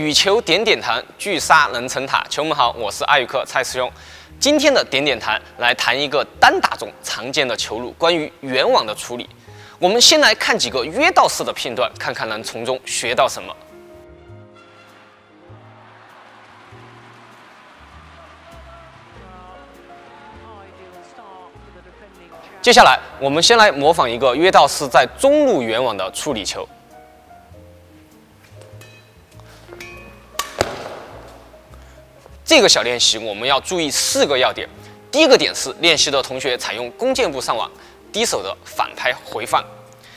羽球点点谈，聚沙能成塔。球们好，我是爱语课蔡师兄。今天的点点谈来谈一个单打中常见的球路，关于圆网的处理。我们先来看几个约道式的片段，看看能从中学到什么。 接下来，我们先来模仿一个约道式在中路圆网的处理球。这个小练习我们要注意4个要点。第一个点是练习的同学采用弓箭步上网，低手的反拍回放。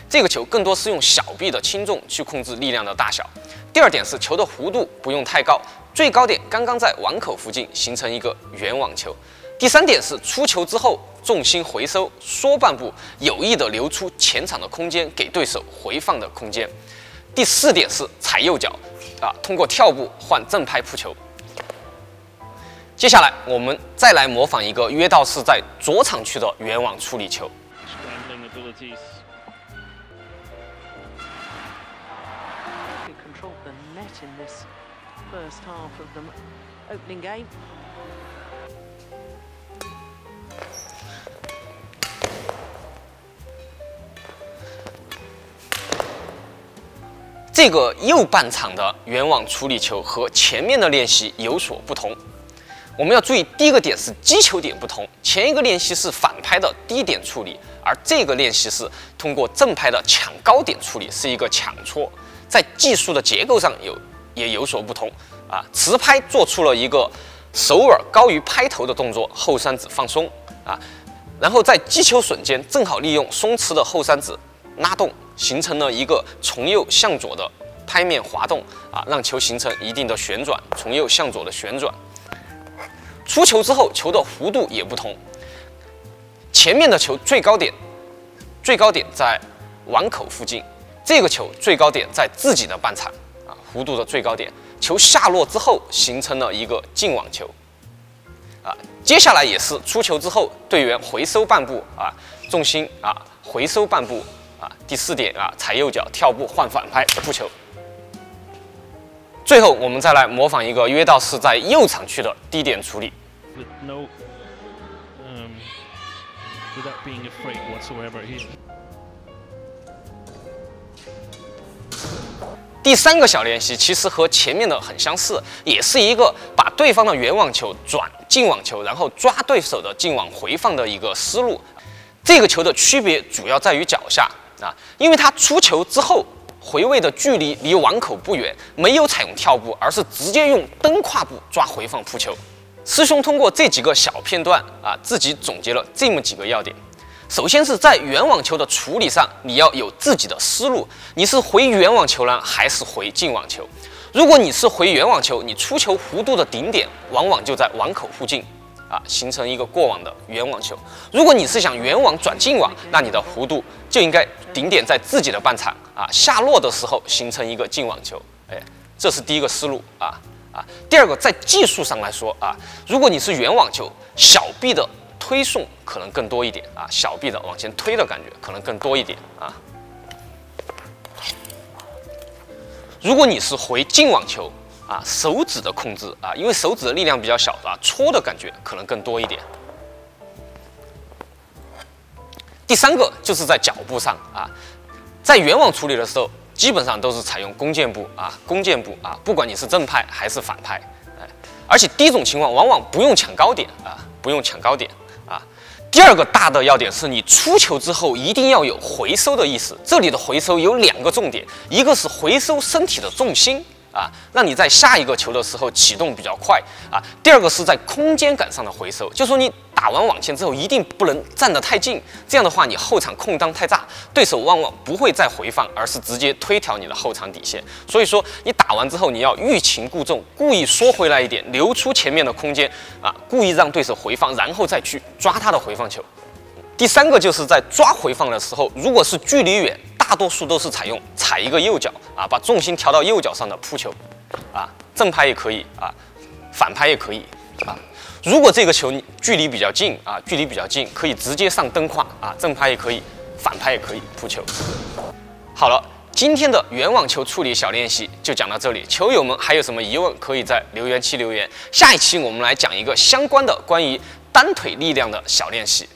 这个球更多是用小臂的轻重去控制力量的大小。第二点是球的弧度不用太高，最高点刚刚在网口附近形成一个圆网球。 第3点是出球之后重心回收，缩半步，有意的留出前场的空间，给对手回放的空间。第4点是踩右脚，通过跳步换正拍扑球。接下来我们再来模仿一个约道式在左场区的圆网处理球。 这个右半场的圆网处理球和前面的练习有所不同，我们要注意第一个点是击球点不同，前一个练习是反拍的低点处理，而这个练习是通过正拍的抢高点处理，是一个抢戳，在技术的结构上也有所不同啊。持拍做出了一个首尔高于拍头的动作，后三指放松啊，然后在击球瞬间正好利用松弛的后三指拉动。 形成了一个从右向左的拍面滑动让球形成一定的旋转，从右向左的旋转。出球之后，球的弧度也不同。前面的球最高点在网口附近，这个球最高点在自己的半场弧度的最高点。球下落之后，形成了一个进网球。接下来也是出球之后，队员回收半步重心回收半步。 第4点踩右脚跳步换反拍扑球。最后，我们再来模仿一个约道式在右场区的低点处理。第3个小练习其实和前面的很相似，也是一个把对方的圆网球转进网球，然后抓对手的进网回放的一个思路。这个球的区别主要在于脚下。 因为他出球之后回位的距离离网口不远，没有采用跳步，而是直接用蹬胯步抓回放扑球。师兄通过这几个小片段自己总结了这么几个要点。首先是在圆网球的处理上，你要有自己的思路，你是回圆网球呢，还是回进网球？如果你是回圆网球，你出球弧度的顶点往往就在网口附近。 形成一个过网的圆网球。如果你是想圆网转进网，那你的弧度就应该顶点在自己的半场下落的时候形成一个进网球。哎，这是第一个思路第二个，在技术上来说如果你是圆网球，小臂的推送可能更多一点小臂的往前推的感觉可能更多一点如果你是回进网球。 手指的控制因为手指的力量比较小戳的感觉可能更多一点。第3个就是在脚步上在圆网处理的时候，基本上都是采用弓箭步不管你是正拍还是反拍，而且第一种情况往往不用抢高点第2个大的要点是你出球之后一定要有回收的意识，这里的回收有2个重点，一个是回收身体的重心。 让你在下一个球的时候启动比较快第2个是在空间感上的回收，就说你打完网前之后一定不能站得太近，这样的话你后场空当太大，对手往往不会再回放，而是直接推挑你的后场底线。所以说你打完之后你要欲擒故纵，故意缩回来一点，留出前面的空间故意让对手回放，然后再去抓他的回放球。第3个就是在抓回放的时候，如果是距离远。 大多数都是采用踩一个右脚把重心调到右脚上的扑球正拍也可以反拍也可以如果这个球距离比较近可以直接上蹬胯正拍也可以，反拍也可以扑球。好了，今天的圆网球处理小练习就讲到这里，球友们还有什么疑问可以在留言区留言。下一期我们来讲一个相关的关于单腿力量的小练习。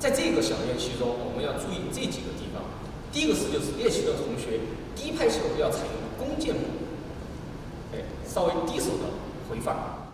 在这个小练习中，我们要注意这几个地方。第一个是就是练习的同学低拍球要采用弓箭步，稍微低手的回放。